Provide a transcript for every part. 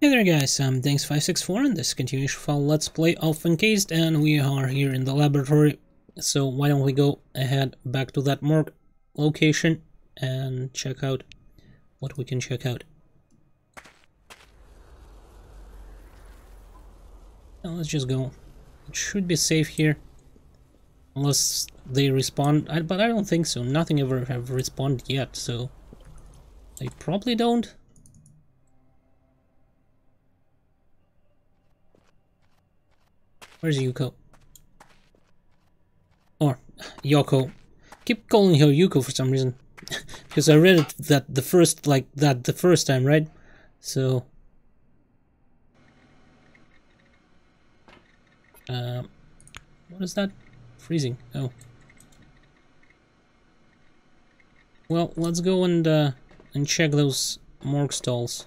Hey there guys, I'm Dangs564 and this is continuation of our Let's Play of Encased, and we are here in the laboratory, so why don't we go ahead back to that morgue location and check out what we can check out. Now let's just go. It should be safe here, unless they respond, but I don't think so. Nothing ever have responded yet, so they probably don't. Where's Yuko? Or Yoko. Keep calling her Yuko for some reason. Because I read it the first time, right? So what is that? Freezing. Oh. Well, let's go and check those morgue stalls.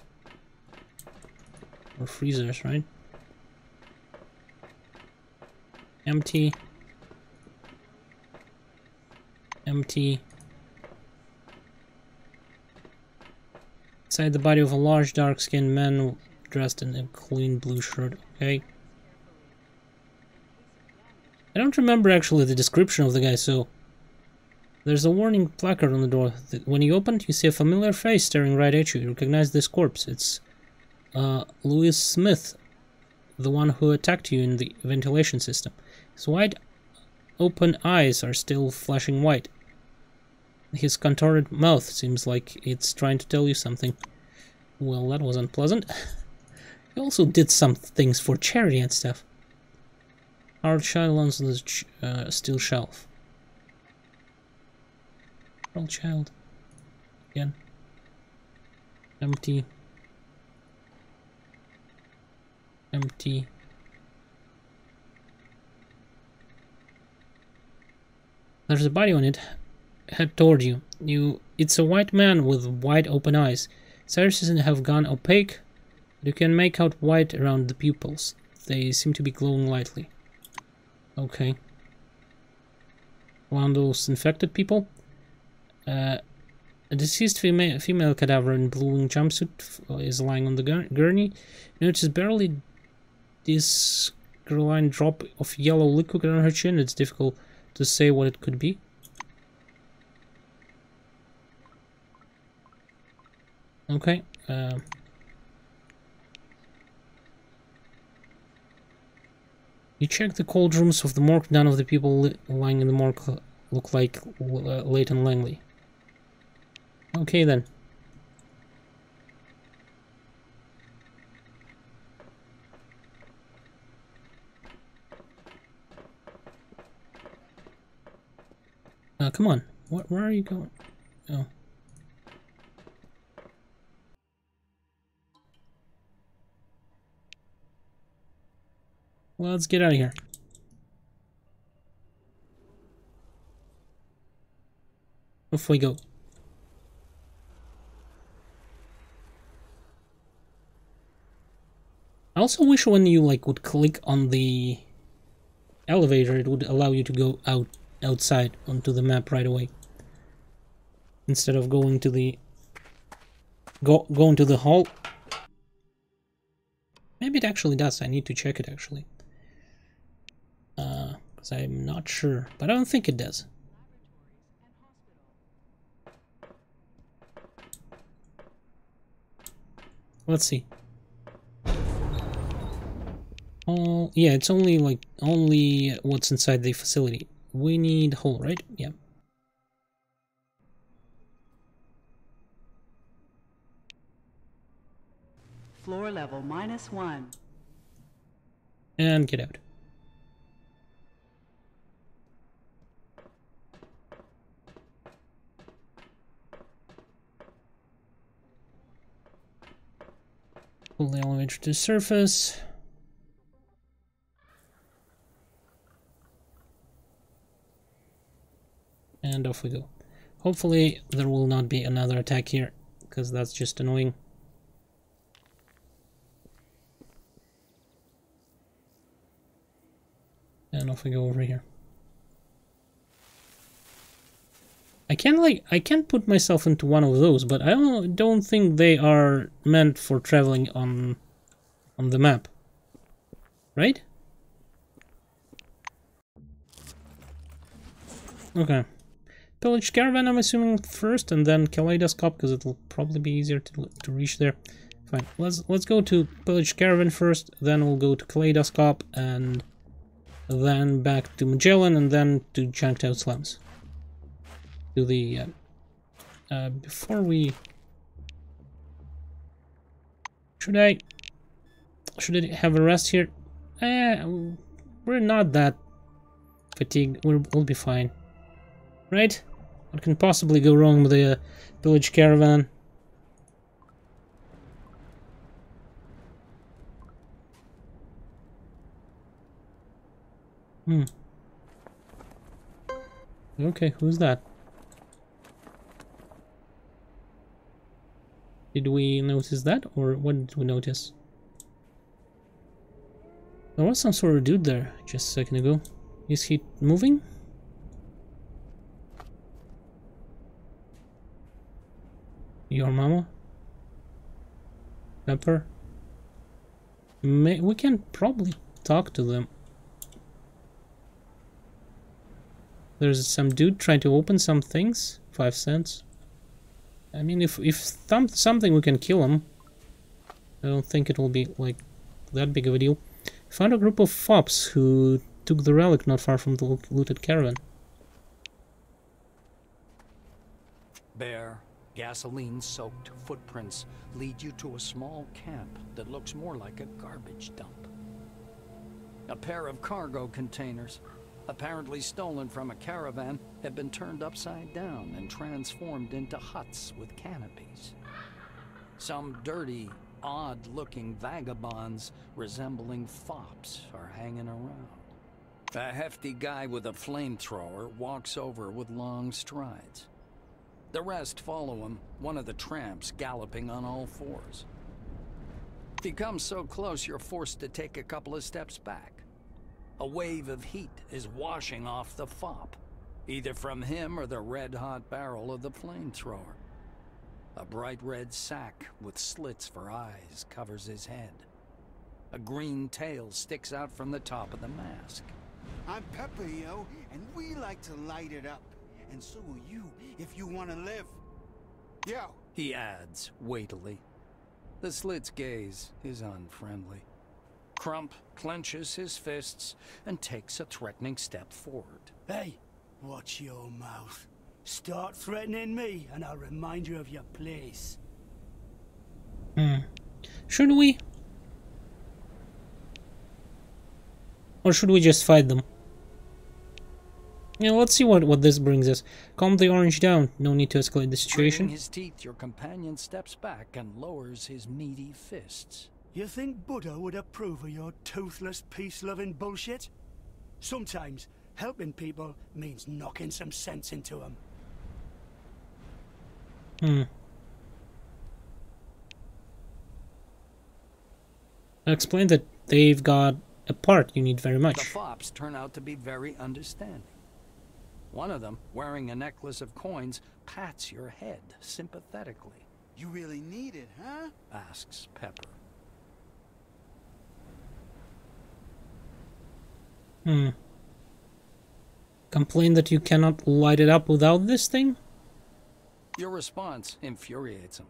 Or freezers, right? Empty. Empty. Inside the body of a large dark-skinned man dressed in a clean blue shirt. Okay. I don't remember actually the description of the guy, so... There's a warning placard on the door. When you open it, you see a familiar face staring right at you. You recognize this corpse. It's Louis Smith, the one who attacked you in the ventilation system. His wide open eyes are still flashing white. His contorted mouth seems like it's trying to tell you something. Well, that was unpleasant. He also did some things for charity and stuff. Our child on the steel shelf. Our child. Again. Empty. Empty. There's a body on it. Head toward you. It's a white man with wide open eyes. His iris have gone opaque, but you can make out white around the pupils. They seem to be glowing lightly. Okay. One of those infected people. A deceased female cadaver in blue jumpsuit is lying on the gurney. You notice barely this crystalline drop of yellow liquid on her chin. It's difficult to say what it could be. Okay. You check the cold rooms of the morgue. None of the people lying in the morgue look like Leighton Langley. Okay then. Come on. Where are you going? Oh. Let's get out of here. Off we go. I also wish when you would click on the elevator, it would allow you to go outside onto the map right away, instead of going to the going to the hall. Maybe it actually does. I need to check it actually, because I'm not sure, but I don't think it does. Let's see. Oh yeah, it's only only what's inside the facility. We need hole, right? Yeah. Floor level -1. And get out. Pull the elevator to the surface. And off we go. Hopefully there will not be another attack here, because that's just annoying. And off we go over here. I can put myself into one of those, but I don't think they are meant for traveling on on the map, right? Okay. Pillage caravan, I'm assuming first, and then Kaleidoscope, because it'll probably be easier to reach there. Fine. Let's go to Pillage caravan first, then we'll go to Kaleidoscope, and then back to Magellan, and then to Junktown slums. To the before we should I have a rest here? We're not that fatigued. We'll be fine, right? What can possibly go wrong with the Pillage caravan? Hmm. Okay, who's that? Did we notice that, or what did we notice? There was some sort of dude there just a second ago. Is he moving? Your mama? Pepper? We can probably talk to them. There's some dude trying to open some things. 5 cents. I mean, if something, we can kill him. I don't think it will be, like, that big of a deal. Found a group of fops who took the relic not far from the looted caravan. Bare, gasoline-soaked footprints lead you to a small camp that looks more like a garbage dump. A pair of cargo containers, apparently stolen from a caravan, had been turned upside down and transformed into huts with canopies. Some dirty, odd-looking vagabonds resembling fops are hanging around. A hefty guy with a flamethrower walks over with long strides. The rest follow him, one of the tramps galloping on all fours. If you come so close, you're forced to take a couple of steps back. A wave of heat is washing off the fop, either from him or the red-hot barrel of the flamethrower. A bright red sack with slits for eyes covers his head. A green tail sticks out from the top of the mask. I'm Pepeo, and we like to light it up. And so will you, if you want to live. Yo! He adds, weightily. The slit's gaze is unfriendly. Crump clenches his fists and takes a threatening step forward. Hey, watch your mouth. Start threatening me, and I'll remind you of your place. Hmm. Should we? Or should we just fight them? Yeah, let's see what this brings us. Calm the orange down. No need to escalate the situation. Between his teeth, your companion steps back and lowers his meaty fists. You think Buddha would approve of your toothless, peace-loving bullshit? Sometimes, helping people means knocking some sense into them. Hmm. I explained that they've got a part you need very much. The fops turn out to be very understanding. One of them, wearing a necklace of coins, pats your head sympathetically. You really need it, huh? Asks Pepper. Hmm. Complain that you cannot light it up without this thing? Your response infuriates him.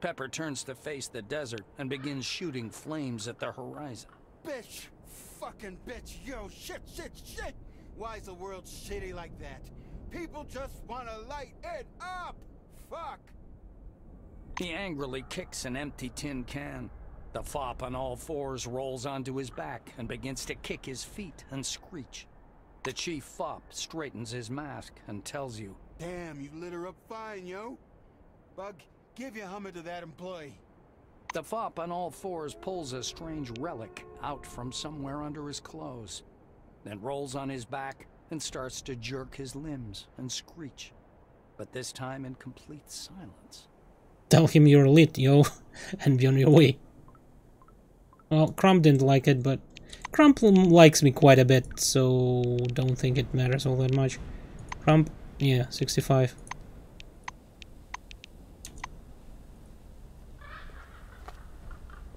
Pepper turns to face the desert and begins shooting flames at the horizon. Bitch! Fucking bitch! Yo! Shit! Shit! Shit! Why is the world shitty like that? People just wanna light it up! Fuck! He angrily kicks an empty tin can. The fop on all fours rolls onto his back and begins to kick his feet and screech. The chief fop straightens his mask and tells you, "Damn, you lit her up fine, yo. Bug, give your hummer to that employee." The fop on all fours pulls a strange relic out from somewhere under his clothes, then rolls on his back and starts to jerk his limbs and screech, but this time in complete silence. Tell him you're lit, yo, and be on your way. Well, Crump didn't like it, but Crump likes me quite a bit, so don't think it matters all that much. Crump, yeah, 65.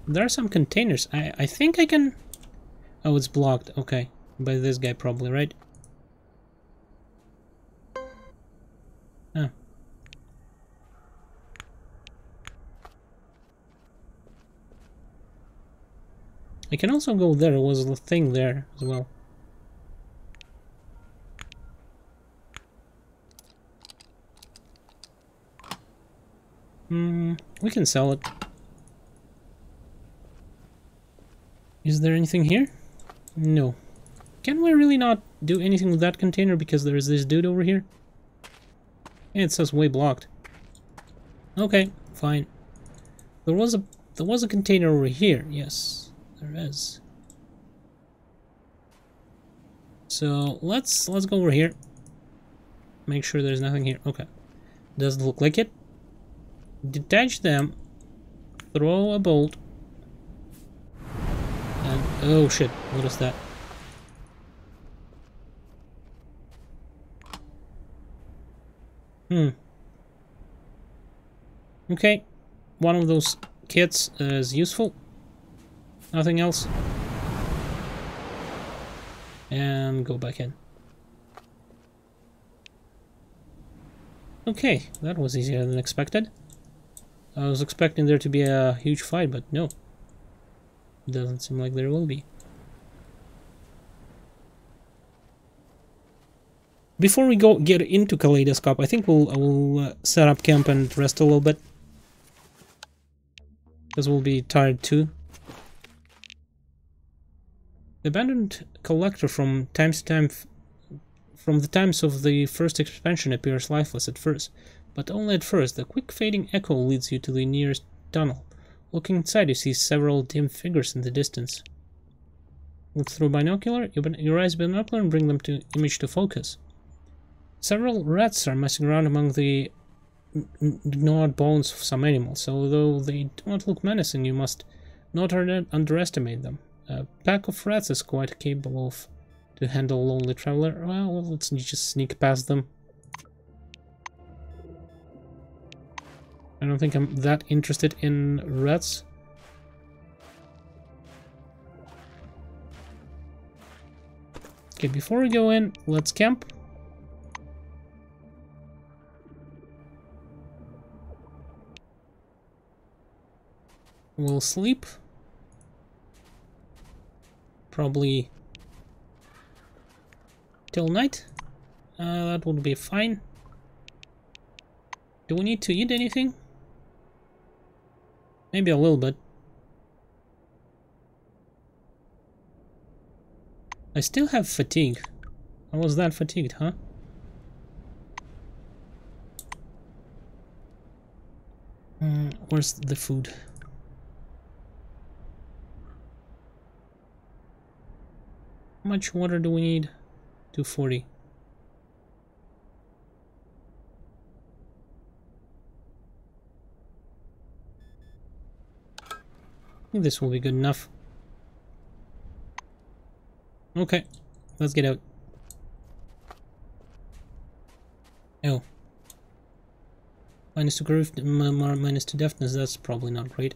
There are some containers. I think I can... Oh, it's blocked. Okay. By this guy probably, right? Oh. I can also go there. There was a thing there as well. We can sell it. Is there anything here? No. Can we really not do anything with that container because there is this dude over here? It says way blocked. Okay, fine. There was a container over here. Yes, there is. So let's go over here. Make sure there's nothing here. Okay. Doesn't look like it. Detach them, throw a bolt, and oh shit, what is that? Okay, one of those kits is useful, nothing else, and go back in. Okay, that was easier than expected. I was expecting there to be a huge fight, but no. Doesn't seem like there will be. Before we go get into Kaleidoscope, I think I will set up camp and rest a little bit. Because we'll be tired too. The abandoned collector from time to time, from the times of the first expansion, appears lifeless at first. But only at first, the quick fading echo leads you to the nearest tunnel. Looking inside, you see several dim figures in the distance. Look through binocular, you raise binocular and bring them to image to focus. Several rats are messing around among the gnawed bones of some animals. Although they do not look menacing, you must not underestimate them. A pack of rats is quite capable of to handle a lonely traveler. Well, let's just sneak past them. I don't think I'm that interested in rats. Okay, before we go in, let's camp. We'll sleep. Probably till night. That would be fine. Do we need to eat anything? Maybe a little bit. I still have fatigue. I was that fatigued, huh? Where's the food? How much water do we need? 240. I think this will be good enough. Okay, let's get out. Oh. Minus to groove, minus to deftness, that's probably not great.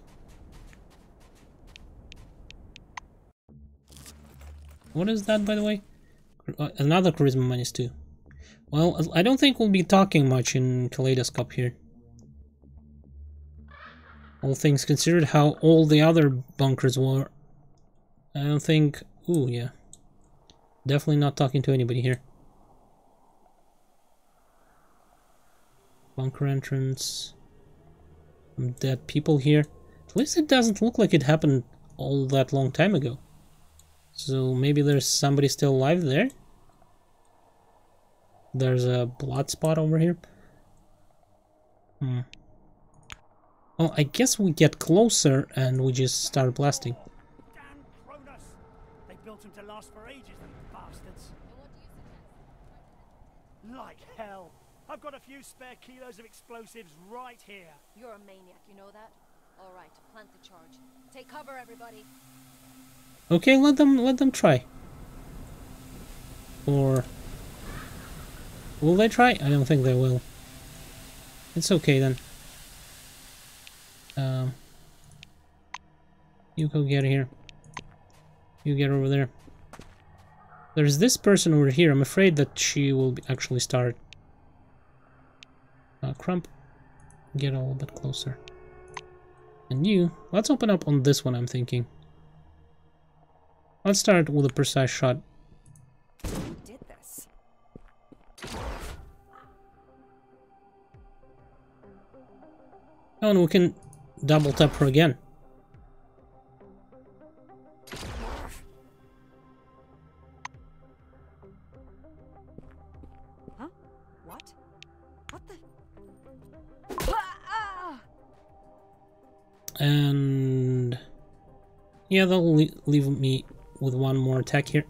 What is that, by the way? Another charisma -2. Well, I don't think we'll be talking much in Kaleidoscope here. All things considered, how all the other bunkers were. I don't think... Ooh, yeah. Definitely not talking to anybody here. Bunker entrance. Some dead people here. At least it doesn't look like it happened all that long time ago. So maybe there's somebody still alive there? There's a blood spot over here. Hmm. Well, I guess we get closer and we just start blasting. Damn Cronus! They built him to last for ages, these bastards. Like hell! I've got a few spare kilos of explosives right here. You're a maniac, you know that? All right, plant the charge. Take cover, everybody. Okay, let them try. Or will they try? I don't think they will. It's okay then. You go get out of here. You get over there. There's this person over here. I'm afraid that she will actually start. Crump, get a little bit closer. And you, let's open up on this one, I'm thinking. Let's start with a precise shot. You did this. Oh, and we can double tap her again. And yeah, they'll leave me with one more attack here.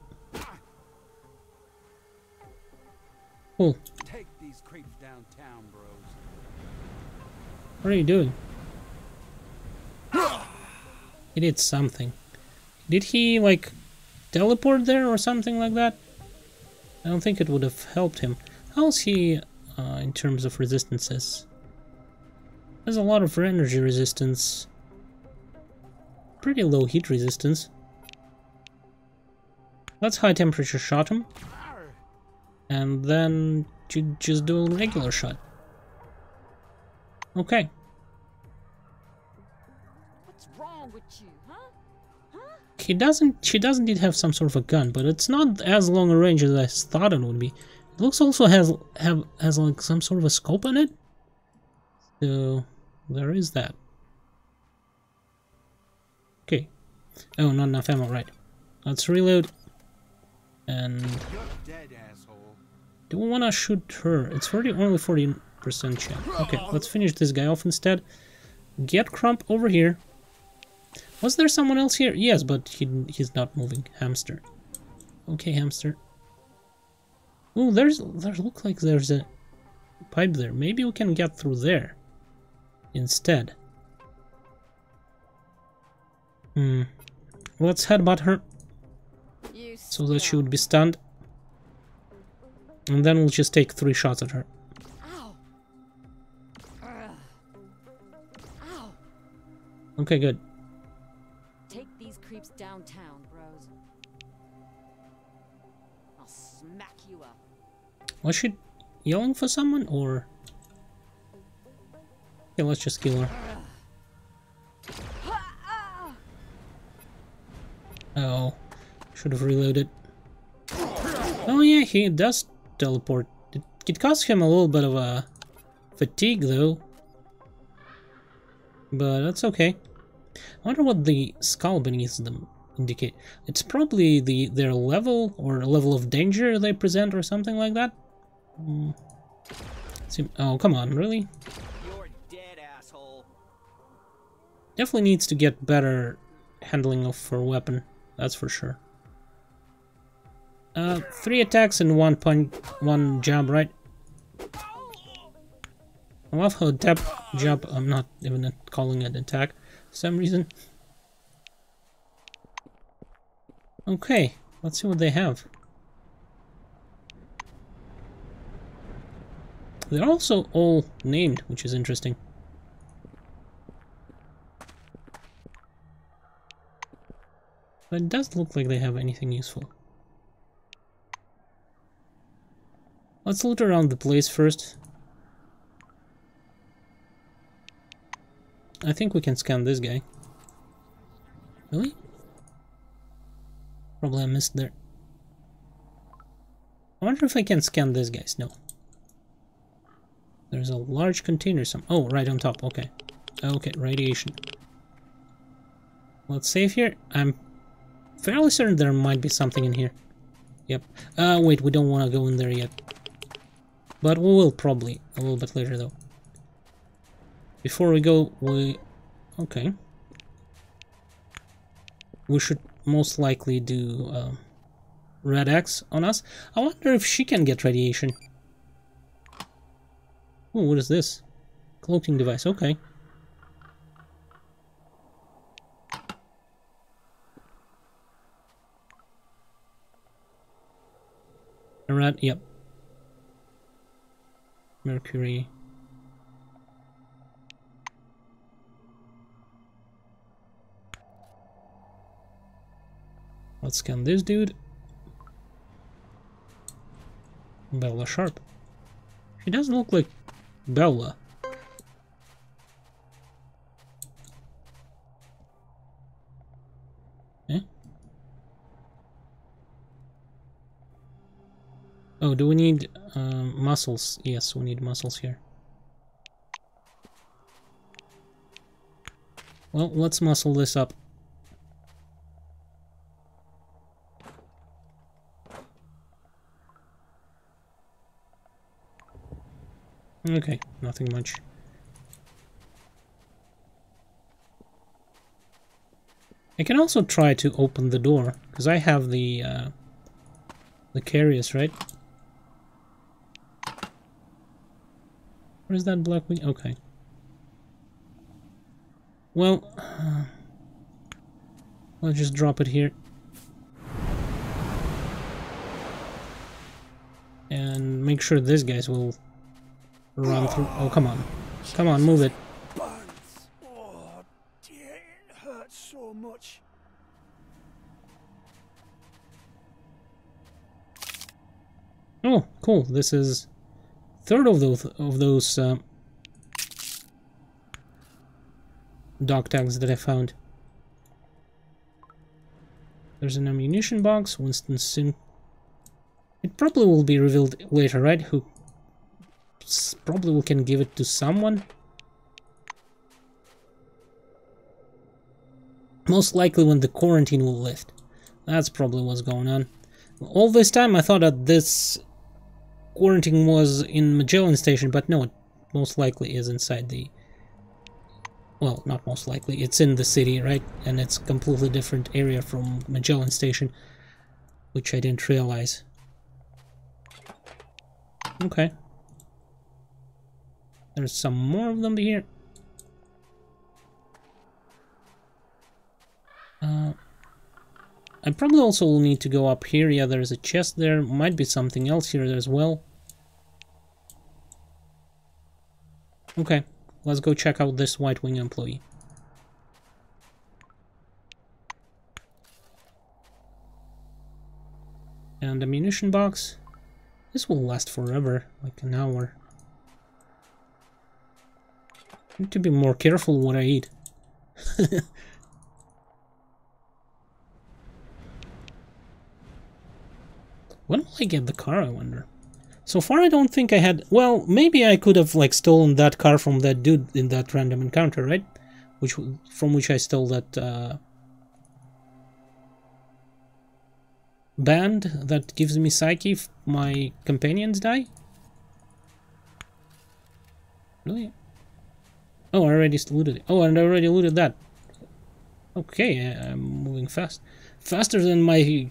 Cool. Take these creeps downtown, bros. What are you doing? He did something. Did he like teleport there or something like that? I don't think it would have helped him. How's he in terms of resistances? There's a lot of energy resistance. Pretty low heat resistance. Let's high temperature shot him. And then you just do a regular shot. Okay. What's wrong with you, huh? Huh? She does indeed have some sort of a gun, but it's not as long a range as I thought it would be. It looks also has like some sort of a scope on it. So there is that. Okay. Oh, not enough ammo, right. Let's reload. And do we want to shoot her? It's 40, only 40% chance. Okay, let's finish this guy off instead. Get Crump over here. Was there someone else here? Yes, but he's not moving. Hamster. Okay, hamster. Oh, there looks like there's a pipe there. Maybe we can get through there instead. Hmm. Let's headbutt her so that she would be stunned, and then we'll just take 3 shots at her. Okay, good. Take these creeps downtown, bros. I'll smack you up. Was she yelling for someone or? Okay, let's just kill her. Oh, should have reloaded. Oh yeah, he does teleport. It costs him a little bit of a fatigue though, but that's okay. I wonder what the skull beneath them indicate. It's probably their level or level of danger they present or something like that. Oh, come on, really? You're dead, asshole. Definitely needs to get better handling of her weapon. That's for sure. 3 attacks and 1 jump, right? I love how tap jump. I'm not even calling it attack for some reason. Okay, let's see what they have. They're also all named, which is interesting. But it doesn't look like they have anything useful. Let's loot around the place first. I think we can scan this guy. Really? Probably I missed there. I wonder if I can scan these guys. No. There's a large container some. Oh, right on top. Okay. Okay, radiation. Let's save here. I'm fairly certain there might be something in here. Yep. Wait, we don't want to go in there yet. But we will probably a little bit later though. Before we go, okay. We should most likely do Red Axe on us. I wonder if she can get radiation. Oh, what is this? Cloaking device, okay. Red, yep. Mercury. Let's scan this dude. Bella Sharp. She doesn't look like Bella. Oh, do we need muscles? Yes, we need muscles here. Well, let's muscle this up. Okay, nothing much. I can also try to open the door, because I have the carriers, right? Is that black wing? Okay. Well, let's just drop it here. And make sure these guys will run through. Oh, come on. Come on, move it. Oh, dear, it hurts so much. Oh, cool. This is third of those dog tags that I found. There's an ammunition box, Winston Sin. It probably will be revealed later, right? Who probably we can give it to someone. Most likely when the quarantine will lift. That's probably what's going on. All this time I thought that this quarantine was in Magellan Station, but no, it most likely is inside the... Well, not most likely, it's in the city, right? And it's a completely different area from Magellan Station, which I didn't realize. Okay. There's some more of them here. I probably also will need to go up here. Yeah, there's a chest there. Might be something else here as well. Okay, let's go check out this White Wing employee. And ammunition box. This will last forever, like an hour. I need to be more careful what I eat. When will I get the car, I wonder? So far I don't think I had... Well, maybe I could have, like, stolen that car from that dude in that random encounter, right? Which, from which I stole that band that gives me psyche if my companions die? Really? Oh, I already looted it. Oh, and I already looted that. Okay, I'm moving fast. Faster than my...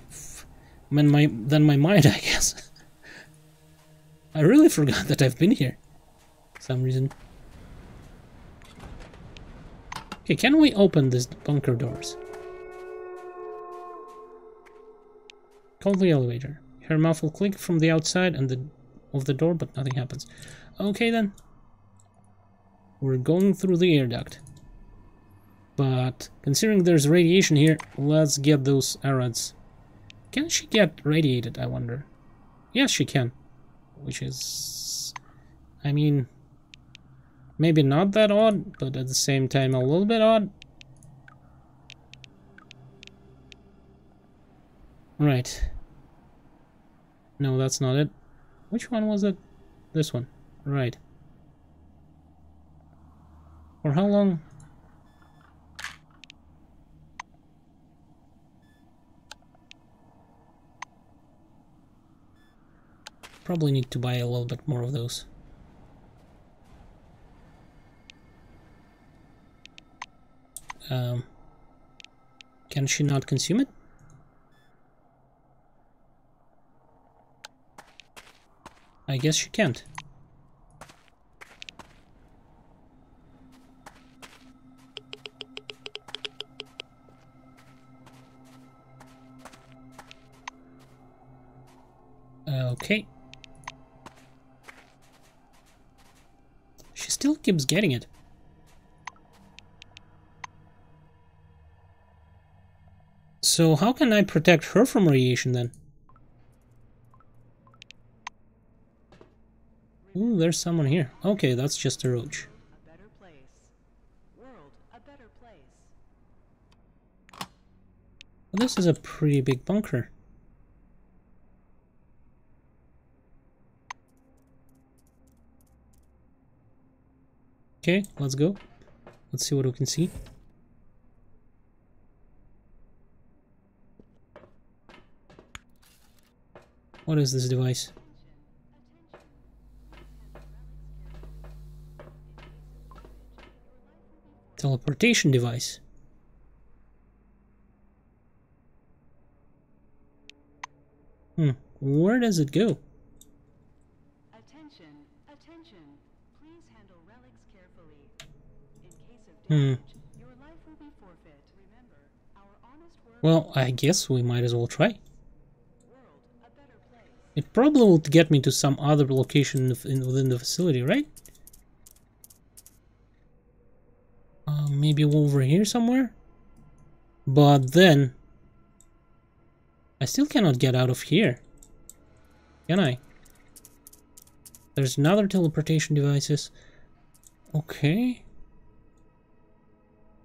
than my mind, I guess. I really forgot that I've been here for some reason. Okay, can we open these bunker doors? Call the elevator. Her mouth will click from the outside and of the door, but nothing happens. Okay then. We're going through the air duct. But considering there's radiation here, let's get those arrows. Can she get radiated, I wonder? Yes, she can. Which is... I mean... Maybe not that odd, but at the same time a little bit odd. Right. No, that's not it. Which one was it? This one. Right. For how long? Probably need to buy a little bit more of those. Can she not consume it? I guess she can't. Okay. Still keeps getting it. So how can I protect her from radiation then? Ooh, there's someone here. Okay, that's just a roach. A better place. World, a better place. Well, this is a pretty big bunker. Okay, let's go. Let's see what we can see. What is this device? Teleportation device. Where does it go? Attention, attention. Please handle relics carefully. In case of damage, your life will be forfeit. Remember, our honest work. Well, I guess we might as well try. World, a better place. It probably will get me to some other location within the facility, right? Maybe over here somewhere, but then I still cannot get out of here, can I? There's another teleportation devices. Okay,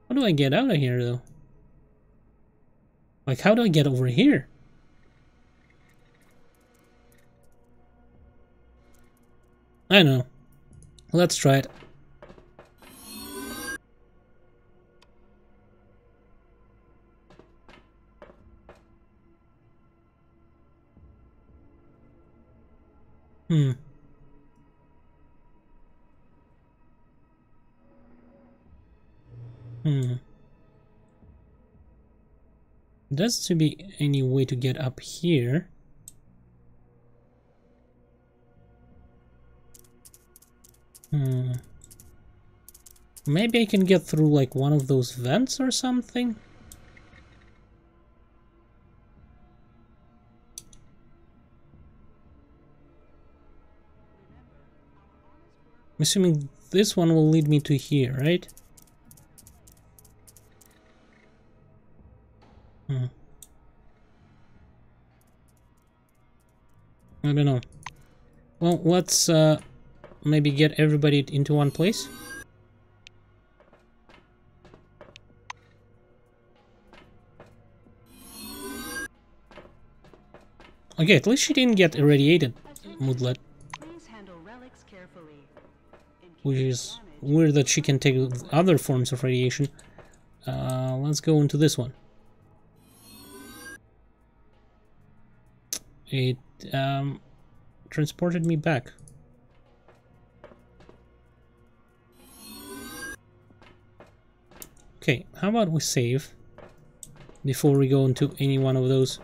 how do I get out of here though? Like, how do I get over here? I don't know. Let's try it. Does there be any way to get up here? Maybe I can get through like one of those vents or something? I'm assuming this one will lead me to here, right? I don't know. Well, let's maybe get everybody into one place. Okay, at least she didn't get irradiated, Moodlet. Which is weird that she can take other forms of radiation. Let's go into this one. It transported me back. Okay, how about we save before we go into any one of those?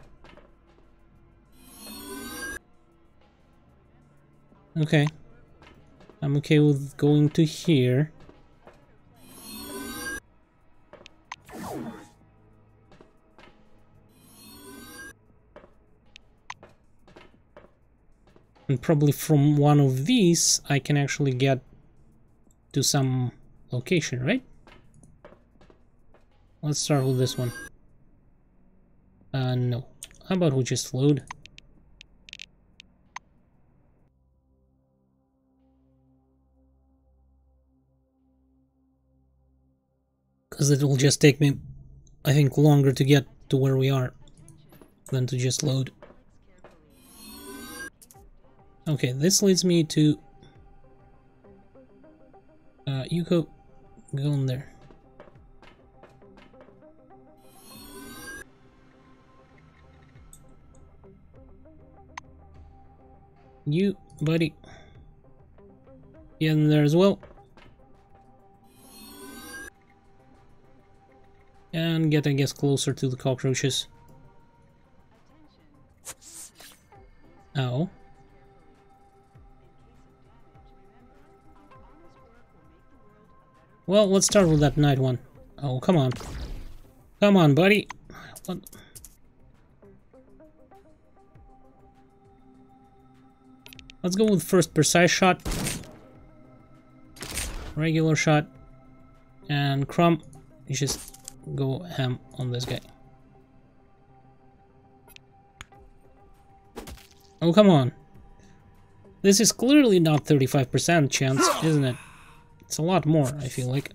Okay. I'm okay with going to here. And probably from one of these, I can actually get to some location, right? Let's start with this one. No. How about we just load? Because it will just take me, I think, longer to get to where we are than to just load. Okay, this leads me to... you go in there. You, buddy. Get in there as well. And get, I guess, closer to the cockroaches. Ow. Well, let's start with that night one. Oh, come on. Come on, buddy. What? Let's go with first precise shot. Regular shot. And Crump, you just... go ham on this guy. Oh, come on. This is clearly not 35% chance, isn't it? It's a lot more, I feel like.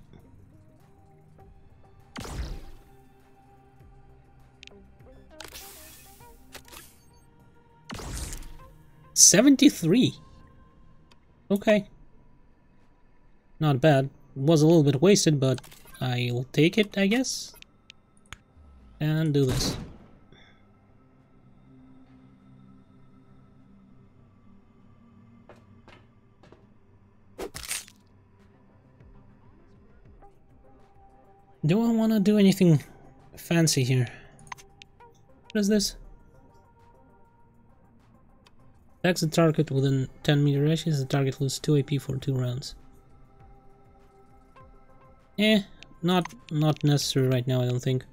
$73. Okay. Not bad. Was a little bit wasted, but I'll take it, I guess. And do this. Do I want to do anything fancy here? What is this? Attacks the target within 10-meter radius. The target loses 2 AP for 2 rounds. Eh, not necessary right now, I don't think.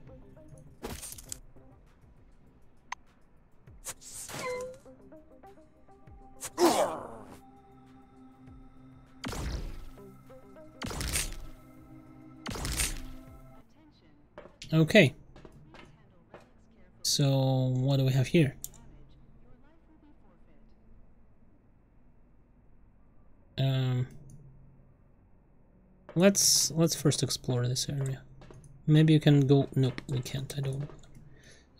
Okay, so what do we have here? Let's first explore this area. Maybe you can go. Nope, we can't. I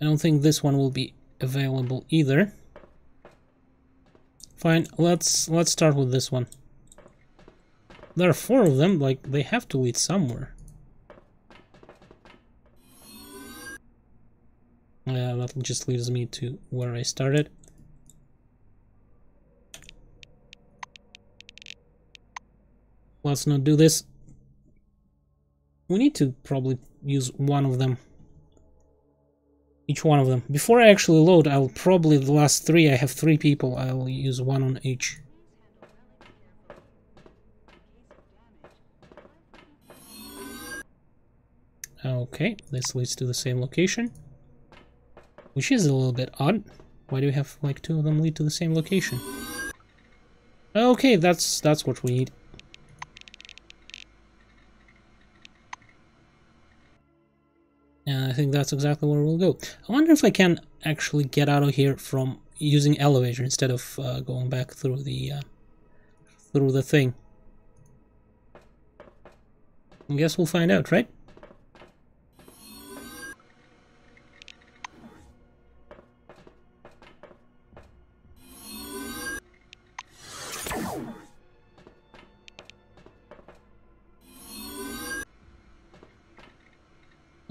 don't think this one will be available either. Fine. Let's start with this one. There are 4 of them. Like, they have to lead somewhere. That just leads me to where I started. Let's not do this. We need to probably use one of them. Each one of them. Before I actually load, I'll probably, the last 3, I have 3 people, I'll use one on each. Okay, this leads to the same location. Which is a little bit odd. Why do we have like 2 of them lead to the same location? Okay, that's what we need. And I think that's exactly where we'll go. I wonder if I can actually get out of here from using elevator instead of going back through the thing. I guess we'll find out, right?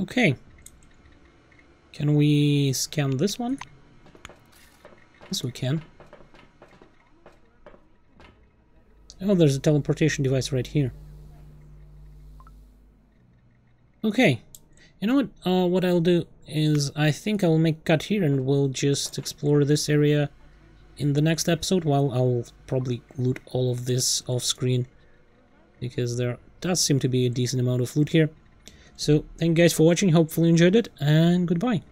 Okay, can we scan this one? Yes, we can. Oh, there's a teleportation device right here. Okay, you know what I'll do is I think I'll make a cut here and we'll just explore this area in the next episode, while I'll probably loot all of this off screen, because there does seem to be a decent amount of loot here. So, thank you guys for watching, hopefully you enjoyed it, and goodbye.